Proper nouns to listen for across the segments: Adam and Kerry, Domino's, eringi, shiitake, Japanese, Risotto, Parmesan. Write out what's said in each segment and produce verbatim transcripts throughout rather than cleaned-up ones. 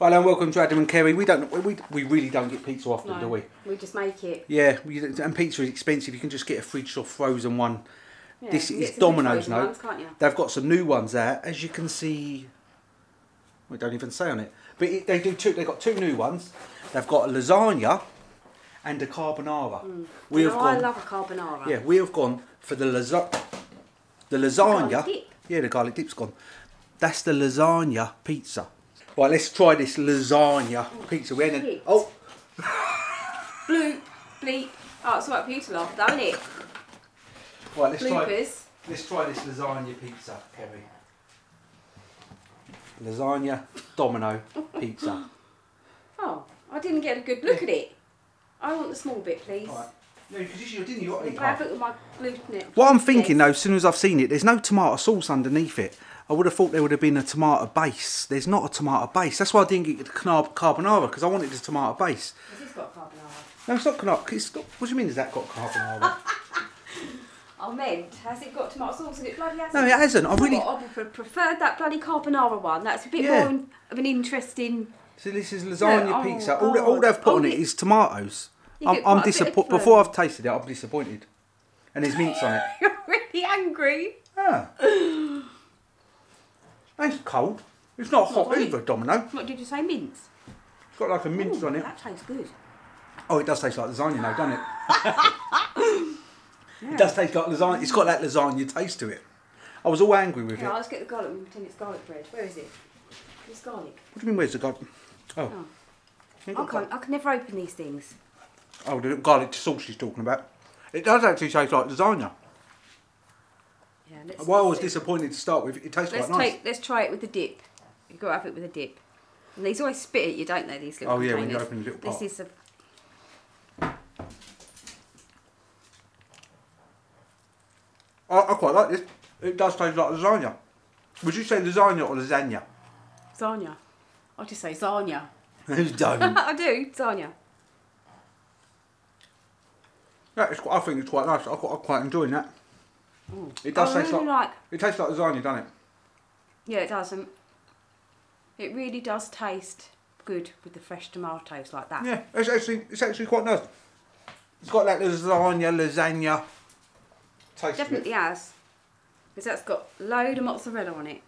Well, hello and welcome to Adam and Kerry. We don't, we we really don't get pizza often, no, do we? We just make it. Yeah, we, and pizza is expensive. You can just get a fridge or frozen one. Yeah, this is Domino's, no? Ones, can't you? They've got some new ones out, as you can see. We don't even say on it, but it, they do two. They've got two new ones. They've got a lasagna and a carbonara. Mm. We you have know, gone, I love a carbonara. Yeah, we have gone for the lasa the lasagna. The garlic dip. Yeah, the garlic dip's gone. That's the lasagna pizza. Right, let's try this lasagna oh, pizza. We're in. Oh, bloop, bleep. Oh, it's all right for you to laugh, don't it? Right, let's Bloopers. try. Let's try this lasagna pizza, Kerry. Lasagna domino pizza. Oh, I didn't get a good look yeah. at it. I want the small bit, please. All right. No, because you didn't. You got to eat half. With my gluten it. What I'm thinking though, as soon as I've seen it, there's no tomato sauce underneath it. I would have thought there would have been a tomato base. There's not a tomato base. That's why I didn't get the carbonara, because I wanted the tomato base. Has this got carbonara? No, it's not carbonara. It's got, what do you mean, has that got carbonara? I meant, has it got tomato sauce? It bloody hasn't. No, it hasn't. I really... I preferred that bloody carbonara one. That's a bit yeah. more of an interesting... So this is lasagna no, pizza. Oh, all, they, all they've put oh, on it is tomatoes. I'm, I'm disappointed. Before I've tasted it, I'm disappointed. And there's mince on it. You're really angry. Ah. It's cold. It's not hot either, Domino. What did you say, mince? It's got like a mince Ooh, on it. That tastes good. Oh, it does taste like lasagna though, doesn't it? yeah. It does taste like lasagna. It's got that lasagna taste to it. I was all angry with yeah, it. Let's get the garlic and pretend it's garlic bread. Where is it? It's garlic. What do you mean, where's the garlic? Oh. oh. I, can't, I can never open these things. Oh, the garlic sauce she's talking about. It does actually taste like lasagna. Yeah, let's well, I was disappointed to start with. It tastes let's quite nice. Take, let's try it with the dip. You've got to have it with a dip. And these always spit at you, don't they? These little Oh, yeah, containers. When you open a little pot. This is a... I, I quite like this. It does taste like lasagna. Would you say lasagna or lasagna? Lasagna. I just say lasagna. You don't. I do. Lasagna. Yeah, it's, I think it's quite nice. I'm quite enjoying that. Ooh. It does I taste really like, like it tastes like lasagna, doesn't it? Yeah, it does. Um, it really does taste good with the fresh tomatoes like that. Yeah, it's actually it's actually quite nice. It's got that lasagna lasagna taste. Definitely has, because that's got a load of mozzarella on it.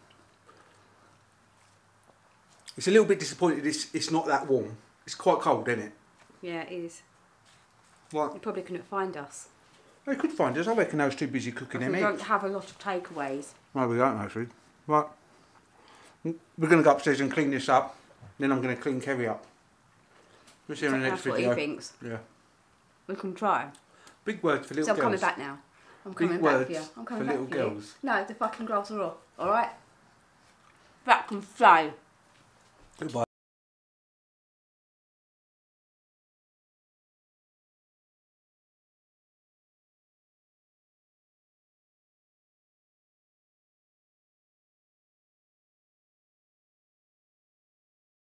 It's a little bit disappointed. It's it's not that warm. It's quite cold, isn't it? Yeah, it is. What? You probably couldn't find us. They could find us. I reckon they was too busy cooking them eggs. We don't have a lot of takeaways. No, we don't actually. Right. We're going to go upstairs and clean this up. Then I'm going to clean Kerry up. We'll see you in the next video. That's what he thinks. Yeah. We can try. Big words for little girls. So I'm coming back now. I'm coming back for you. I'm coming back for you. Big words for little girls. No, the fucking gloves are off. All right? That can fly.